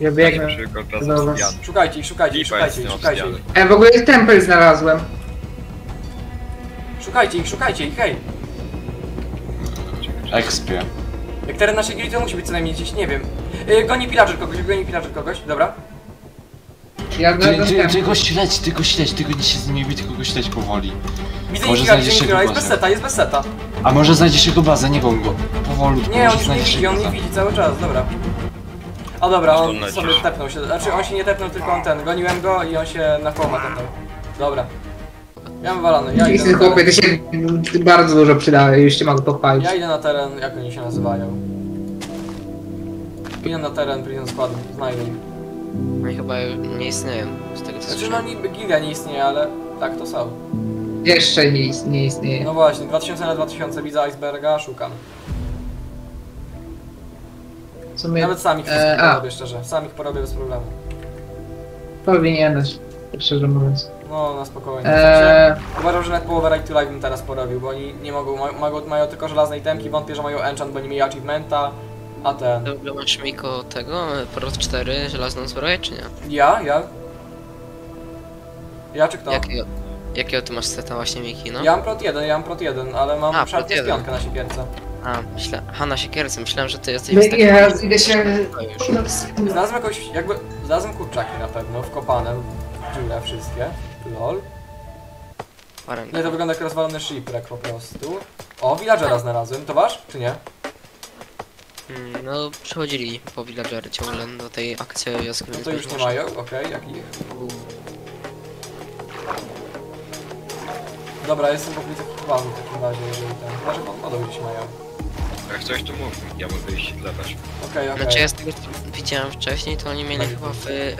Ja biegnę. Szukajcie ich, szukajcie ich, szukajcie ich, szukajcie ich. W ogóle jest tempel znalazłem. Szukajcie ich, hej. Ekspie. Jak teren naszej gry to musi być co najmniej gdzieś, nie wiem. Goni pilarzy kogoś, dobra? Ja ty go śledź, tylko nie się z nimi bić, tylko go śledź powoli. Widzę Igora, jest bez seta, A może znajdziesz jego bazę, nie goń go. Powolutku. Nie, on już nie widzi, on nie widzi cały czas, dobra. A dobra, on sobie tepnął się, znaczy on się nie tepnął, tylko on ten, goniłem go i on się na chłoma tepnął. Dobra. Ja mam walony, ja idę na teren. Ty się bardzo dużo przydałeś, już cię mogę pochwalić. Ja idę na teren, jak oni się nazywają. Idę na teren, przyjdę do składu, znajdę ich. Oni chyba nie istnieją, z tego co słyszałem. Znaczy no giga nie istnieje, ale tak to samo. Jeszcze nie istnieje. No właśnie, 2000 na 2000, widzę iceberga, szukam. Sumie, nawet sam ich porobię, szczerze. Sam ich porobię bez problemu. Powinieneś, szczerze mówiąc. No, na spokojnie. Uważam, że nawet połowę Right to Live bym teraz porobił, bo oni nie mogą, mają tylko żelazne itemki, wątpię, że mają enchant, bo nie mieli achievementa, a ten... Dobra, masz Miko tego, Prot 4, żelazną zbroję, czy nie? Ja? Ja czy kto? Jakiego ty masz seta właśnie, Miki, no? Ja mam Prot 1, ale mam szarpę z piątkę na siekierce. Na siekierce, myślałem, że ty jesteś w takim... Ja idę się... Znalazłem jakoś, jakby... Znalazłem kurczaki na pewno, wkopane w dziurę wszystkie. Lol. Nie, to wygląda jak rozwalony shipwreck po prostu. O, villagera znalazłem, to wasz? Czy nie? No, przechodzili po villagery ciągle do tej akcji jaskini. No to już nie mają, okej, jak ich? Dobra, jestem w okolicy Kowalny w takim razie, jeżeli tam... Chyba, że pod wodą gdzieś mają. Jak coś tu mówi, ja mogę iść gledać. Okej. Znaczy ja z tego widziałem wcześniej, to oni mieli chyba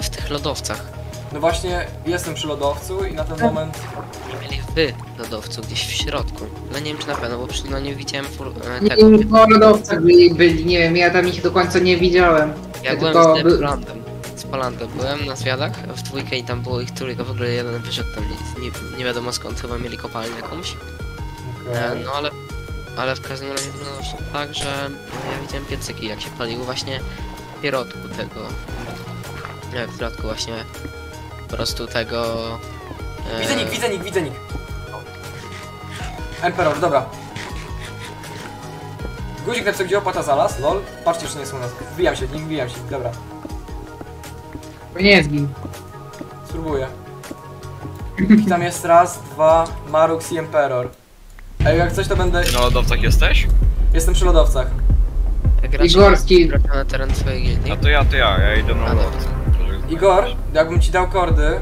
w tych lodowcach. No właśnie, jestem przy lodowcu i na ten moment... Mieli w lodowcu, gdzieś w środku. No nie wiem czy na pewno, bo przy no nie widziałem tego... Nie, po lodowcach byli, nie wiem, ja tam ich do końca nie widziałem. Ja byłem z Polandem byłem na zwiadach w dwójkę i tam było ich trójka, w ogóle jeden wyszedł tam nie wiadomo skąd, chyba mieli kopalnię jakąś. No ale w każdym razie wyglądało to tak, że ja widziałem piecyki, jak się paliło właśnie w środku tego... w środku właśnie po prostu tego... Widzę nikt! Emperor, dobra. Guzik napisał, gdzie opłata za las, lol. Patrzcie, czy nie są nas. Wbijam się, dobra. Nie zgin. Spróbuję. I tam jest raz, dwa, Marux i Emperor. Ej, jak coś to będę... Na lodowcach jesteś? Jestem przy lodowcach. Igorski. Na teren swojej gildii. A to ja idę na lodowce. Igor, jakbym ci dał kordy...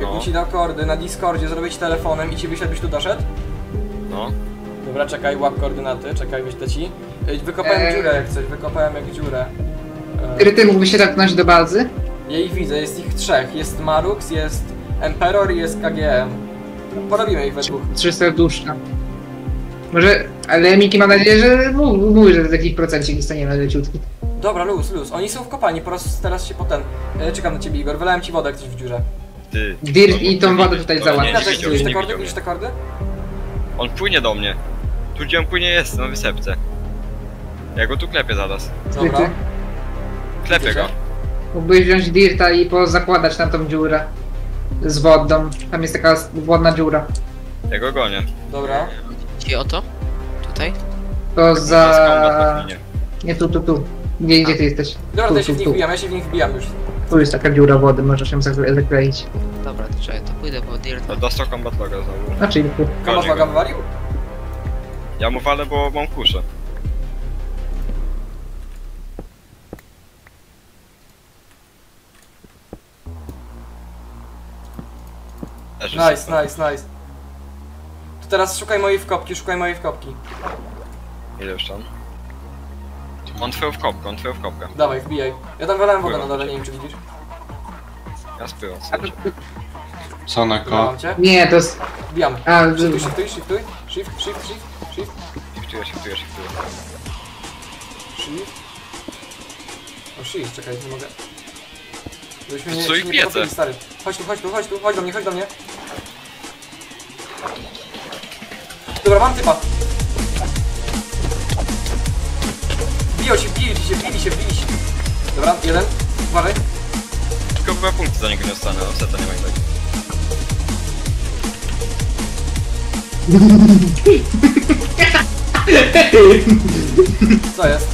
Jakbym ci dał kordy na Discordzie, zrobię ci telefonem i ci wyślę, byś tu doszedł? No. Dobra, czekaj, łap koordynaty, czekaj, wyślę ci. Wykopałem dziurę jak coś, Ty mógłbyś się zapnąć do bazy? Ja ich widzę, jest ich trzech. Jest Marux, jest Emperor i jest KGM. Porobimy ich we dwóch. Trzy serduszka. Może... Ale Miki ma nadzieję, że mówi, że do takich procencie dostaniemy leciutki. Dobra, luz. Oni są w kopalni, po prostu teraz się potem... Czekam na ciebie, Igor. Wylałem ci wodę jak coś w dziurze. Dirt i tą wodę tutaj załatwisz. Widzisz te kordy? On płynie do mnie. Tu gdzie on płynie jest, na wysepce. Ja go tu klepię zaraz. Dobra. Klepię go. Mógłbyś wziąć dirta i pozakładać na tą dziurę z wodą. Tam jest taka wodna dziura. Ja go gonię. Dobra. I oto? Tutaj? To za... Nie, tu. Gdzie ty jesteś? Dobra, to ja się w nich wbijam, już. Tu jest taka dziura wody, możesz ją zakleić. Dobra, to czekaj, to pójdę po dirta. To dostał combat loga znowu. Znaczy tu. Combat loga walił? Ja mu walę, bo mam kuszę. Nice. To teraz szukaj mojej wkopki, Ile już tam? On twoją wkopkę, Dawaj, wbijaj. Ja tam wylałem wodę na dole, nie wiem czy widzisz. Ja spływam sobie. Co na ko? Nie, to jest... Wbijam. Shift, czekaj, nie mogę. Co ich piece? Chodź tu, chodź do mnie. Dobra, mam typa. Biją się, bili się. Dobra, jeden. Uważaj. Tylko chyba punkty za niego nie dostanę, a seta nie ma i tak. Co jest?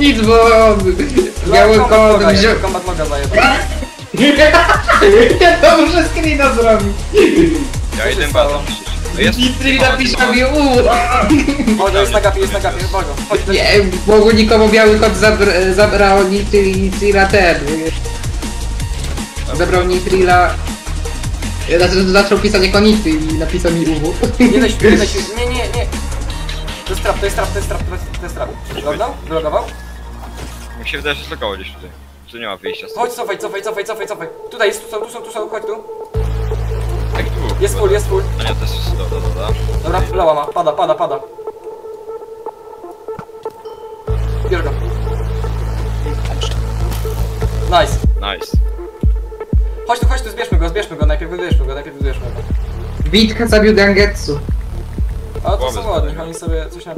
Nic, bo... Biały kołod wziął... Kombat noga zajebał. Ja to muszę screena zrobić. Ja idę baton. Nithrilla pisze mi uuu. Bogo jest na gapie, Bogo. Nie, Bogu nikomu biały kot zabrał Nithrilla ten. Zabrał Nithrilla... Zaczął pisać jako Nithy i napisał mi uwu. Nie. To jest trap. Lognął? Wylogował? Jak się wydaje, że zlogował gdzieś tutaj. Tu nie ma wyjścia. Chodź, cofaj. Tutaj jest, tu są, chodź tu. Jak tu? Jest full. No nie, to jest full, dobra. Dobra, lawa ma, pada. Bierz go. Nice. Chodź tu, zbierzmy go najpierw. Bitka zabił gangetsu. A to są ładni, oni sobie coś tam...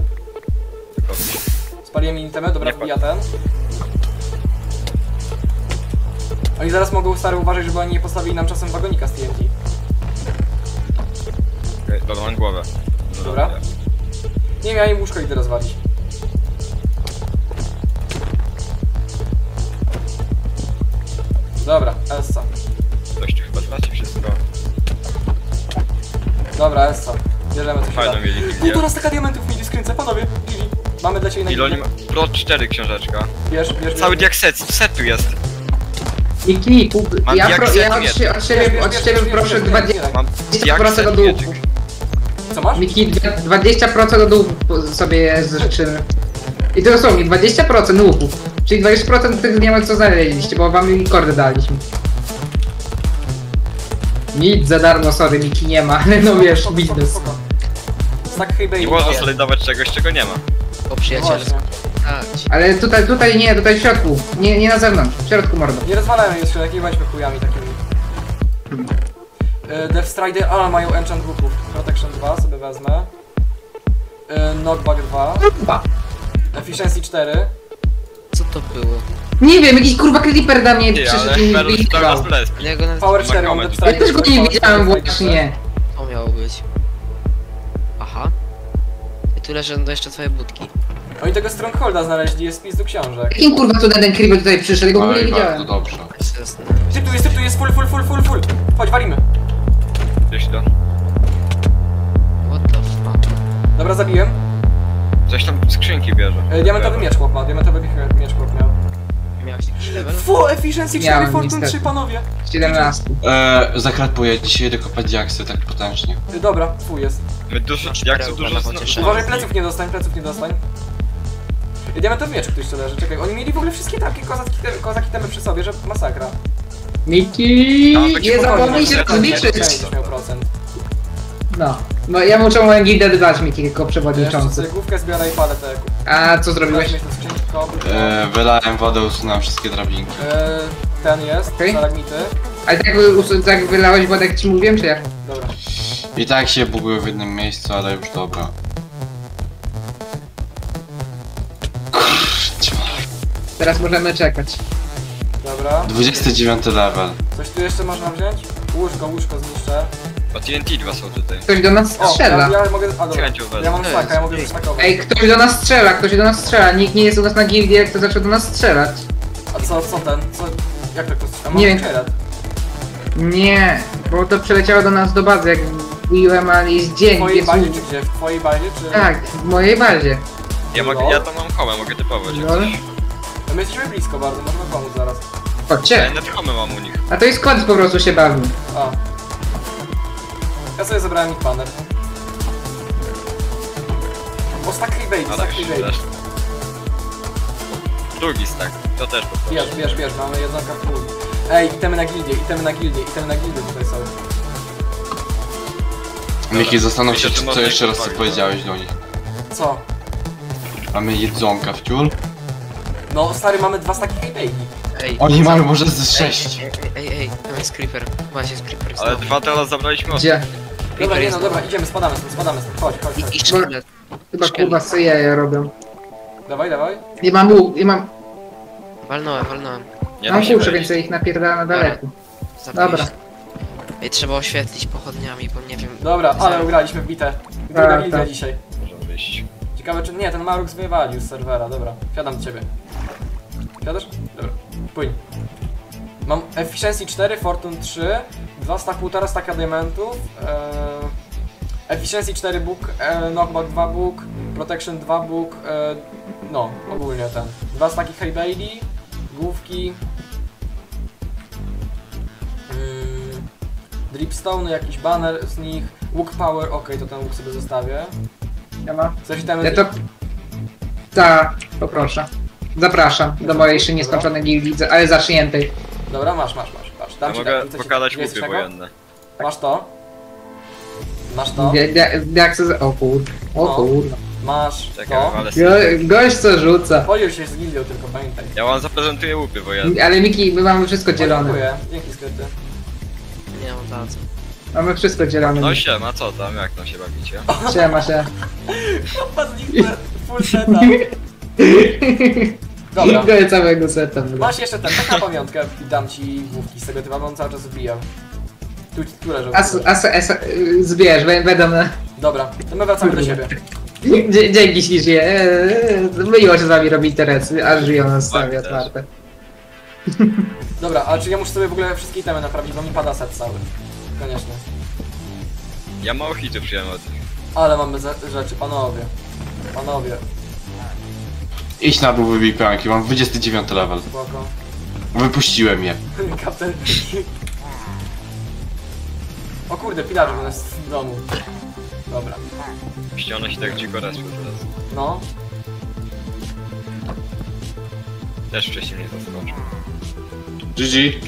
Spaliłem intimę, dobra, wbija ten. Oni zaraz mogą, stary, uważać, żeby oni nie postawili nam czasem wagonika z TNT. Okej, dobra, mam głowę. Dobra. Nie miałem im łóżko i idę rozwalić. Dobra, Elsa. Coś tu chyba traci wszystko. Dobra, Elsa. Bierzemy coś fajną mieli. Półtora staka diamentów mieli w skrzynce, panowie, mieli. Mamy dla ciebie na chwilę. Pro 4 książeczka. Bierz. Cały diakset tu jest. Miki, ja od siebie proszę 20% od długu. Co masz? Miki, 20% od długu sobie życzymy. I to dosłownie 20% łuku. Czyli 20% tych diamentów, co znaleźliście, bo wam kordy daliśmy. Nic za darmo, sorry, Miki nie ma, ale no wiesz, biznes. Nie można solidować czegoś, czego nie ma. To przyjaciele. Ale tutaj nie, tutaj w środku. Nie na zewnątrz, w środku mordo. Nie rozwalajmy już środek, nie bądźmy chujami takimi. Death Stride, a mają enchant łuków. Protection 2 sobie wezmę. Knockback 2. Efficiency 4. Co to było? Nie wiem, jakiś kurwa creeper da mnie przyszedł i mi wyjechał. Power 4, mam Death Stride. Ja też go nie widziałem właśnie. To miało być. Aha. I tu leżą jeszcze twoje budki. Oni tego Strongholda znaleźli, jest pis do książek. Jakim kurwa to ten creeper tutaj przyszedł? Ja go w ogóle nie widziałem. Dobrze. Typ tu jest, full. Chodź, walimy. Gdzieś tam. What the fuck? Dobra, zabiłem. Coś tam skrzynki bierze. Diamentowy miecz chłop ma, diamentowy miecz chłop miał. Miałeś jakiś level? Fuuu, efficiency 4, fortune 3, panowie. 17. Zakrapuję dzisiaj dokopać diaksy tak potężnie. Dobra, full jest. Dużo uważaj, pleców nie dostań. Diamentowy miecz ktoś tu leży, czekaj, oni mieli w ogóle wszystkie takie kozaki temy przy sobie, że masakra. Miki, nie zapomnij się rozliczyć. No, ja muszę o moją gildę dbać, Miki, jako przewodniczący. Główkę zbiorę i palę tego. A co zrobiłeś? Wylałem wodę, usunąłem wszystkie drabinki. Ten jest, stalagmity. Ale tak wylałeś wodę, jak ci mówiłem, czy jak? Dobra. I tak się bugują w jednym miejscu, ale już dobra. Teraz możemy czekać. Dobra. 29 level. Coś tu jeszcze można wziąć? Łóżko zniszczę. A TNT 2 są tutaj. Ktoś do nas strzela. Ja mogę... A dobra, ja mam staka, ja mogę wystakować. Ej, ktoś do nas strzela. Nikt nie jest u nas na gildie, kto zaczął do nas strzelać. A co? Jak to strzela? Nie wiem. Nie, bo to przeleciało do nas do bazy, jak wbiłem, ale jest dzień. W twojej bazie czy gdzie? W twojej bazie czy... Tak, w mojej bazie. Ja tam mam kołę, mogę typować. No my jesteśmy blisko bardzo, możemy pomóc zaraz. Chodźcie. Ja mam u nich. A to jest koniec, po prostu się bawi. A. Ja sobie zabrałem ich panel. O, stack baby. Drugi stack, to też po prostu. Wiesz, mamy jedną kapłu. Ej, itemy na gildie tutaj są. Miki, zastanów się, co jeszcze raz powiedziałeś do nich. Co? Mamy jedzonka w ciul. No stary, mamy dwa staki hejbejki. Oni mają może z 6. Ej, tam jest creeper. Właśnie jest creeper. Ale dwa teraz zabraliśmy. Gdzie? Dobra, nie no, dobra, idziemy, spadamy stąd. Chodź. I szkielet. Chyba kurwa sobie jaja robią. Dawaj. Nie mam łuk, nie mam... Walnąłem. Ja mam kurczę, więcej ich napierdala na daleko. Dobra. Ej, trzeba oświetlić pochodniami, bo nie wiem... Dobra, ale ugraliśmy w bitę. Druga liga dzisiaj. Możemy wyjść. Ciekawe czy... Nie, ten Marux wywalił z serwera, dobra. Wsiadam do ciebie. Wsiadasz? Dobra. Pójdź. Mam efficiency 4, fortune 3, 2 staku, teraz staka diamentów. Efficiency 4 book, knockback 2 book, protection 2 book, no, ogólnie ten. 2 staki high baby, główki. Dripstone, jakiś banner z nich, łuk power, okej, to ten łuk sobie zostawię. Ja mam. Coś tam... Ja to... Ta, poproszę. Zapraszam do mojej jeszcze nieskończonej gildii, ale zaczniętej. Dobra, masz. Patrz, dam ja ci mogę tak, pokazać łupy wojenne. Masz to? Jak chcę... O kurde, Masz to? Ale gość co rzuca. Polił się z gildią, tylko pamiętaj. Ja wam zaprezentuję łupy wojenne. Ale Miki, my mamy wszystko dzielone. Dziękuję, dzięki skryty. Nie mam za co. Mamy wszystko dzielone. No siema, co tam, jak tam się bawicie? Siema się. Opa z nich full setup. Dobra. Igor całego seta. Masz jeszcze ten, tak na pamiątkę i dam ci główki z tego typu, bo on cały czas zbijał. Tu leżą. Zbierz, będą na... Dobra, to my wracamy do siebie. Dzięki ślicznie. Myliło się z wami robić interesy, aż żyją nas sami otwarte. Dobra, ale czy ja muszę sobie w ogóle wszystkie itemy naprawić, bo mi pada set cały. Koniecznie. Ja mało hity przyjąłem od nich. Ale mamy rzeczy, panowie. Idź na dół wybij pranki, mam 29 level. Spoko. Wypuściłem je. Kapitan. O kurde, pilarze u nas w domu. Dobra. Ściana się tak dziko raz teraz. No. Też wcześniej mnie zaskoczył. GG,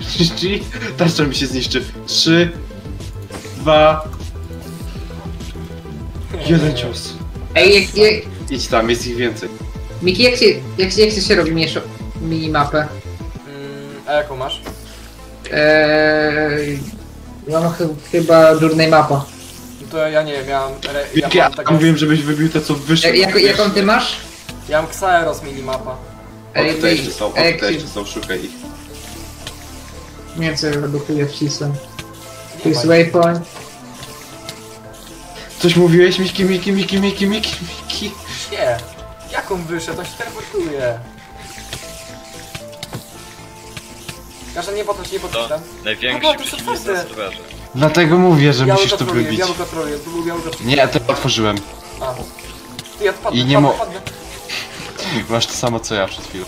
GG, tarcza mi się zniszczy. 3, 2, 1 cios. Ej, idź tam, jest ich więcej. Miki, jak się robi mniejszą minimapę? A jaką masz? Ja mam chyba durnej mapa. To ja nie wiem, ja tak mówiłem, żebyś wybił te co wyższe. Jaką ty masz? Ja mam Xaeros minimapa. One też są, szukaj ich. Nie co ja redukuję wcisłem. To jest waypoint. Coś mówiłeś? Miki? Nie. Jaką wyższe? To się teleportuje. Kaszę nie podchodź tam. Największy przeciwnik na serwerze. Dlatego mówię, że musisz to wybić. Nie, ja to otworzyłem. A. Ja to padnę, Masz to samo co ja przed chwilą.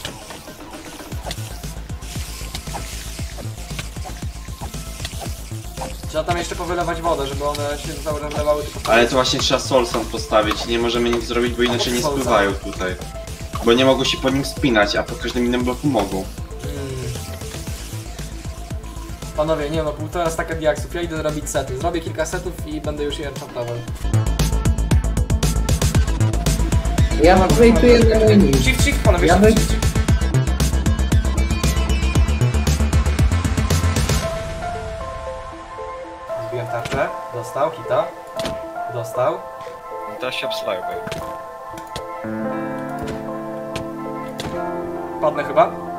Trzeba tam jeszcze powylewać wodę, żeby one się zalewały tylko... Ale to właśnie trzeba solsand postawić, nie możemy nic zrobić, bo inaczej nie spływają tutaj. Bo nie mogą się po nim spinać, a pod każdym innym bloku mogą. Panowie, nie no, półtora staka diaksów, ja idę zrobić sety. Zrobię kilka setów i będę już je enchantował. Ja mam plejtuję na menu. Shift, panowie, shift. Zbiłem tarczę, dostał, kita. Dostał. I teraz się obsłałem. Padnę chyba.